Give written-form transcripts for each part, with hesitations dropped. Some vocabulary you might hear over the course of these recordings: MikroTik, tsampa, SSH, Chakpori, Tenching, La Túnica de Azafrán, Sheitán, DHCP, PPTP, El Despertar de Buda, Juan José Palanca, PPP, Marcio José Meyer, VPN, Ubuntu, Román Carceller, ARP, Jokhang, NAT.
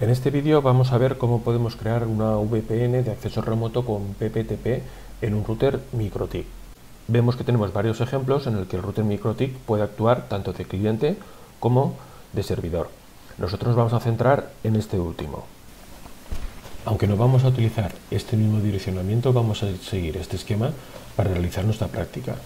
En este vídeo vamos a ver cómo podemos crear una VPN de acceso remoto con PPTP en un router MikroTik. Vemos que tenemos varios ejemplos en el que el router MikroTik puede actuar tanto de cliente como de servidor. Nosotros nos vamos a centrar en este último. Aunque no vamos a utilizar este mismo direccionamiento, vamos a seguir este esquema para realizar nuestra práctica.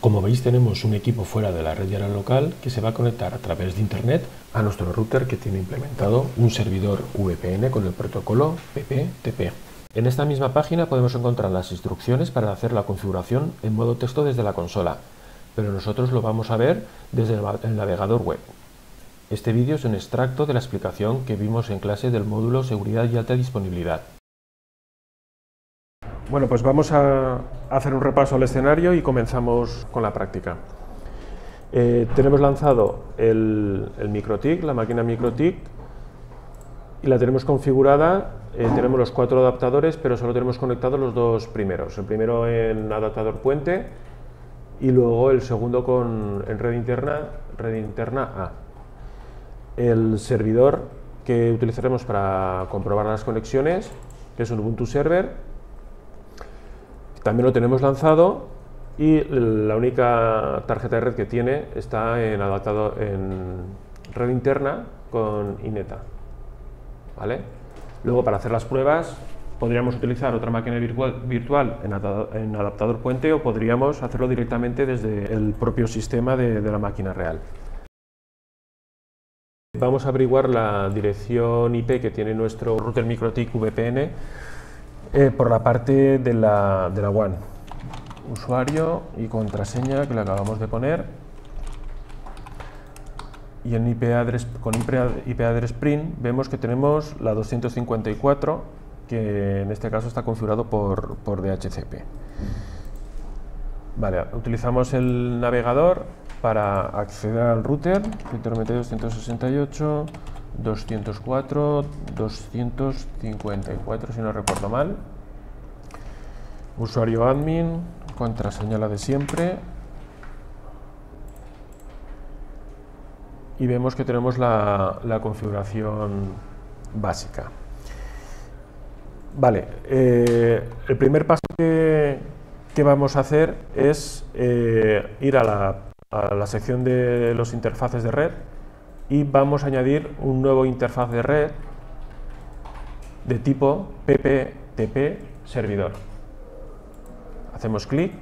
Como veis, tenemos un equipo fuera de la red diaria local que se va a conectar a través de internet a nuestro router, que tiene implementado un servidor VPN con el protocolo PPTP. En esta misma página podemos encontrar las instrucciones para hacer la configuración en modo texto desde la consola, pero nosotros lo vamos a ver desde el navegador web. Este vídeo es un extracto de la explicación que vimos en clase del módulo Seguridad y Alta Disponibilidad. Bueno, pues vamos a hacer un repaso al escenario y comenzamos con la práctica. Tenemos lanzado el MikroTik, la máquina MikroTik, y la tenemos configurada. Tenemos los cuatro adaptadores, pero solo tenemos conectados los dos primeros. El primero en adaptador puente y luego el segundo en red interna A. El servidor que utilizaremos para comprobar las conexiones, que es un Ubuntu server, también lo tenemos lanzado, y la única tarjeta de red que tiene está adaptado en red interna con INETA, ¿vale? Luego, para hacer las pruebas, podríamos utilizar otra máquina virtual en adaptador puente, o podríamos hacerlo directamente desde el propio sistema de la máquina real. Vamos a averiguar la dirección IP que tiene nuestro router MikroTik VPN. Por la parte de la WAN, usuario y contraseña, que la acabamos de poner, y en IP address print vemos que tenemos la 254, que en este caso está configurado por DHCP. Vale, utilizamos el navegador para acceder al router, 192.168.204.254, si no recuerdo mal. Usuario admin, contraseña la de siempre, y vemos que tenemos la configuración básica. Vale, el primer paso que vamos a hacer es ir a la sección de los interfaces de red, y vamos a añadir un nuevo interfaz de red de tipo PPTP servidor. Hacemos clic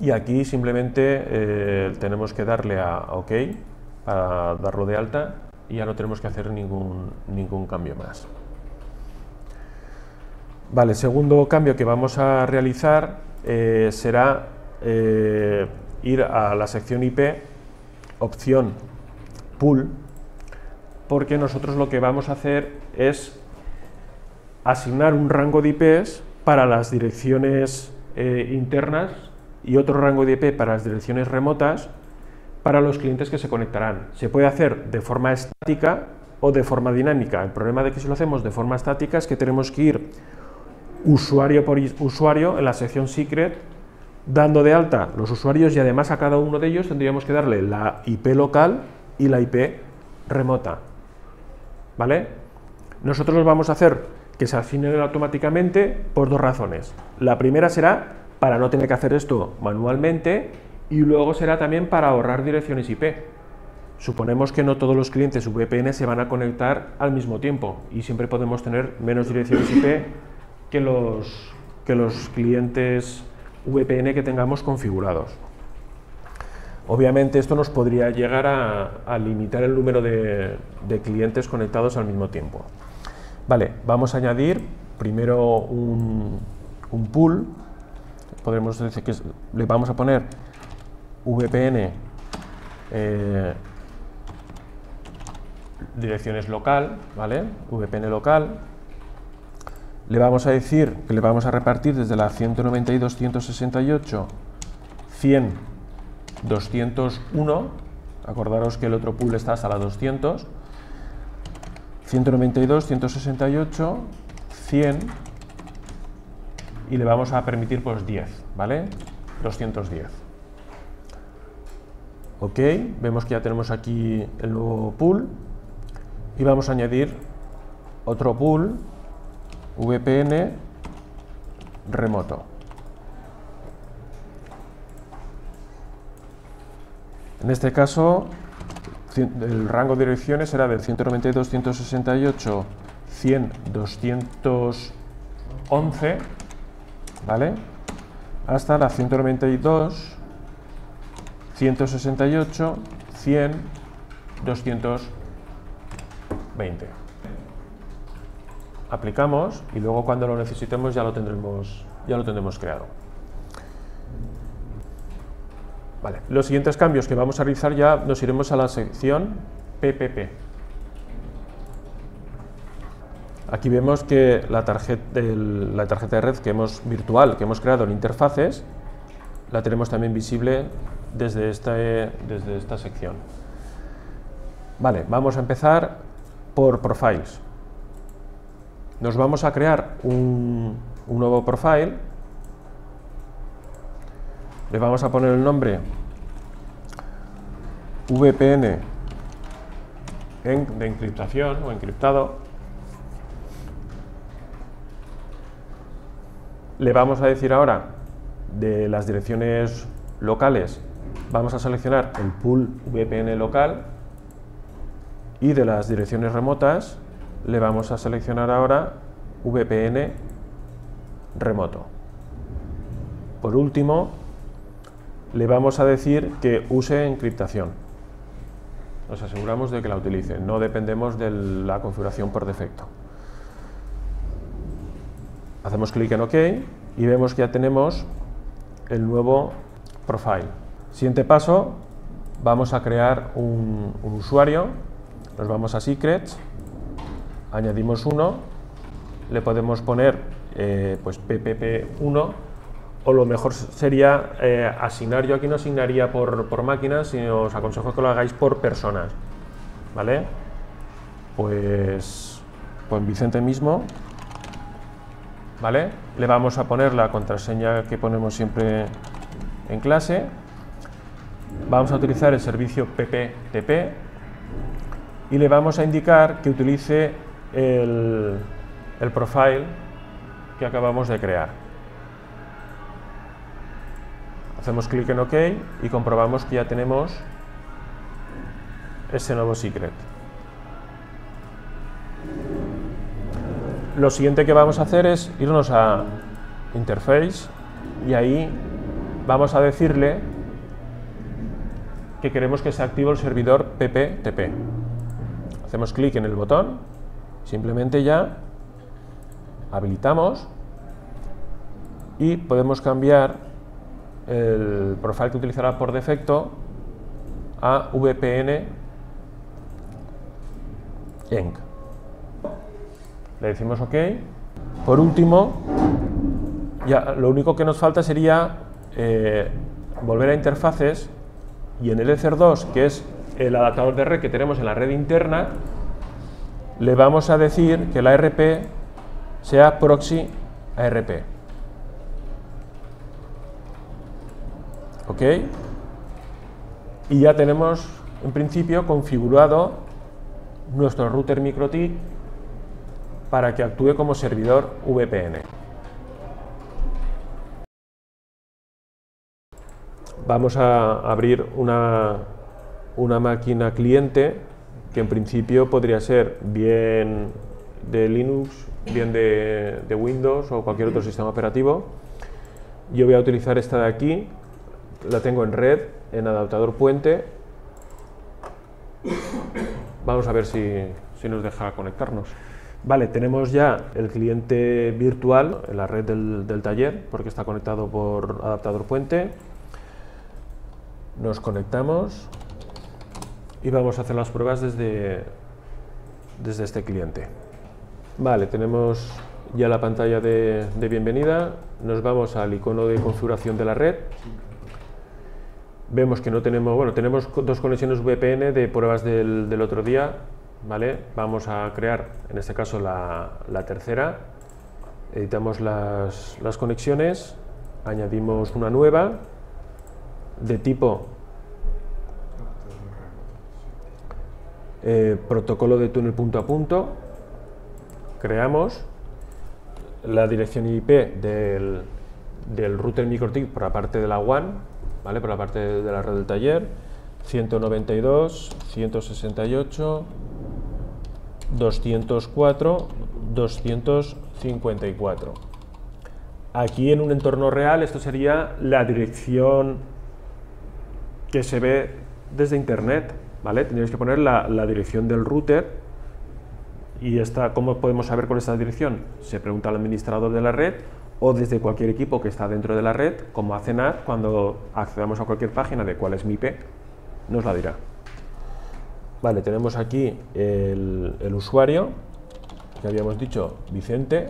y aquí simplemente tenemos que darle a OK para darlo de alta, y ya no tenemos que hacer ningún cambio más. Vale, el segundo cambio que vamos a realizar será ir a la sección IP, opción pool, porque nosotros lo que vamos a hacer es asignar un rango de IPs para las direcciones internas y otro rango de IP para las direcciones remotas para los clientes que se conectarán. Se puede hacer de forma estática o de forma dinámica. El problema de que si lo hacemos de forma estática es que tenemos que ir usuario por usuario en la sección secret, dando de alta los usuarios, y además a cada uno de ellos tendríamos que darle la IP local y la IP remota, ¿vale? Nosotros los vamos a hacer que se asignen automáticamente por dos razones. La primera será para no tener que hacer esto manualmente, y luego será también para ahorrar direcciones IP. Suponemos que no todos los clientes VPN se van a conectar al mismo tiempo, y siempre podemos tener menos direcciones IP que los clientes VPN que tengamos configurados. Obviamente esto nos podría llegar a limitar el número de clientes conectados al mismo tiempo. Vale, vamos a añadir primero un pool. Podemos decir que le vamos a poner VPN direcciones local, ¿vale? VPN local. Le vamos a decir que le vamos a repartir desde la 192.168.100.201, acordaros que el otro pool está hasta la 200, 192, 168, 100, y le vamos a permitir pues 10, ¿vale? 210. Ok, vemos que ya tenemos aquí el nuevo pool, y vamos a añadir otro pool VPN remoto. En este caso el rango de direcciones será del 192.168.100.211, ¿vale?, hasta la 192.168.100.220. Aplicamos y luego cuando lo necesitemos ya lo tendremos creado. Vale. Los siguientes cambios que vamos a realizar, ya nos iremos a la sección PPP. Aquí vemos que la tarjeta de red virtual que hemos creado en interfaces la tenemos también visible desde esta sección. Vale, vamos a empezar por profiles. Nos vamos a crear un nuevo profile. Le vamos a poner el nombre VPN de encriptación o encriptado. Le vamos a decir ahora de las direcciones locales, vamos a seleccionar el pool VPN local, y de las direcciones remotas le vamos a seleccionar ahora VPN remoto. Por último, le vamos a decir que use encriptación. Nos aseguramos de que la utilice, no dependemos de la configuración por defecto. Hacemos clic en OK y vemos que ya tenemos el nuevo profile. Siguiente paso, vamos a crear un usuario. Nos vamos a Secrets, añadimos uno, le podemos poner pues PPP1, o lo mejor sería asignar. Yo aquí no asignaría por máquinas, sino os aconsejo que lo hagáis por personas, ¿vale? Pues Vicente mismo, ¿vale? Le vamos a poner la contraseña que ponemos siempre en clase. Vamos a utilizar el servicio PPTP y le vamos a indicar que utilice el profile que acabamos de crear. Hacemos clic en OK y comprobamos que ya tenemos ese nuevo secret. Lo siguiente que vamos a hacer es irnos a Interface y ahí vamos a decirle que queremos que se active el servidor PPTP. Hacemos clic en el botón, simplemente ya habilitamos y podemos cambiar el profile que utilizará por defecto a VPN enc. Le decimos OK. Por último, ya lo único que nos falta sería volver a interfaces y en el ECR2, que es el adaptador de red que tenemos en la red interna, le vamos a decir que la ARP sea proxy ARP. OK, y ya tenemos en principio configurado nuestro router MikroTik para que actúe como servidor VPN. Vamos a abrir una máquina cliente que en principio podría ser bien de Linux, bien de Windows o cualquier otro sistema operativo. Yo voy a utilizar esta de aquí. La tengo en red, en adaptador puente. Vamos a ver si nos deja conectarnos. Vale, tenemos ya el cliente virtual en la red del taller, porque está conectado por adaptador puente. Nos conectamos y vamos a hacer las pruebas desde este cliente. Vale, tenemos ya la pantalla de bienvenida. Nos vamos al icono de configuración de la red. Vemos que no tenemos, bueno, tenemos dos conexiones VPN de pruebas del otro día, ¿vale? Vamos a crear, en este caso, la tercera. Editamos las conexiones, añadimos una nueva, de tipo protocolo de túnel punto a punto, creamos la dirección IP del router MikroTik por la parte de la WAN, ¿vale? Por la parte de la red del taller, 192.168.204.254. Aquí en un entorno real esto sería la dirección que se ve desde internet, ¿vale? Tendríais que poner la dirección del router. Y esta, ¿cómo podemos saber cuál es esta dirección? Se pregunta al administrador de la red o desde cualquier equipo que está dentro de la red, como hace NAT, cuando accedamos a cualquier página de cuál es mi IP, nos la dirá. Vale, tenemos aquí el usuario, que habíamos dicho Vicente,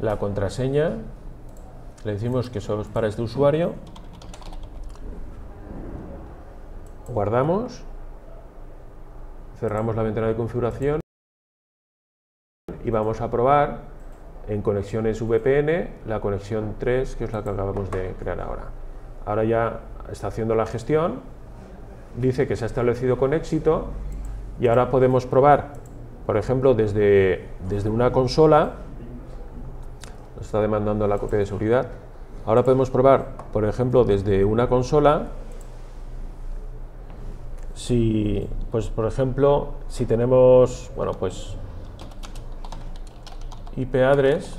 la contraseña, le decimos que solo es para este usuario, guardamos, cerramos la ventana de configuración y vamos a probar en conexiones VPN la conexión 3, que es la que acabamos de crear ahora. Ahora ya está haciendo la gestión, dice que se ha establecido con éxito y ahora podemos probar, por ejemplo, desde una consola, nos está demandando la copia de seguridad, ahora podemos probar, por ejemplo, desde una consola, si, pues por ejemplo, si tenemos, bueno, pues IP address,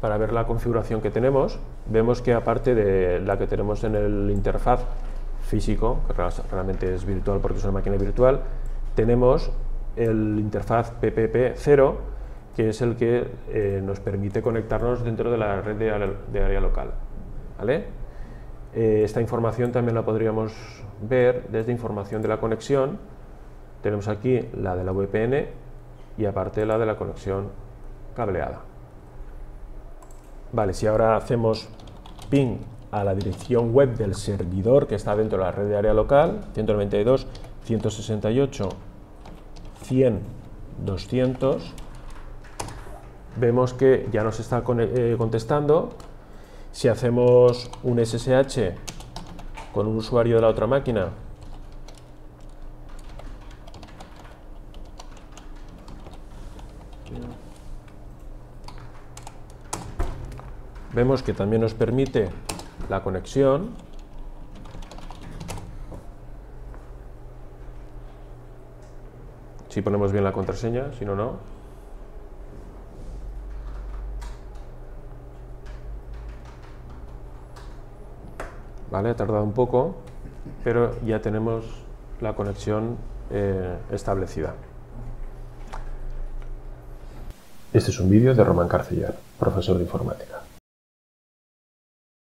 para ver la configuración que tenemos, vemos que aparte de la que tenemos en el interfaz físico, que realmente es virtual porque es una máquina virtual, tenemos el interfaz PPP 0, que es el que nos permite conectarnos dentro de la red de área local, ¿vale? Esta información también la podríamos ver desde información de la conexión, tenemos aquí la de la VPN y aparte la de la conexión cableada. Vale, si ahora hacemos ping a la dirección web del servidor que está dentro de la red de área local, 192.168.100.200, vemos que ya nos está contestando. Si hacemos un SSH con un usuario de la otra máquina, vemos que también nos permite la conexión. Si ponemos bien la contraseña, si no, no. Vale, ha tardado un poco, pero ya tenemos la conexión establecida. Este es un vídeo de Román Carceller, profesor de informática.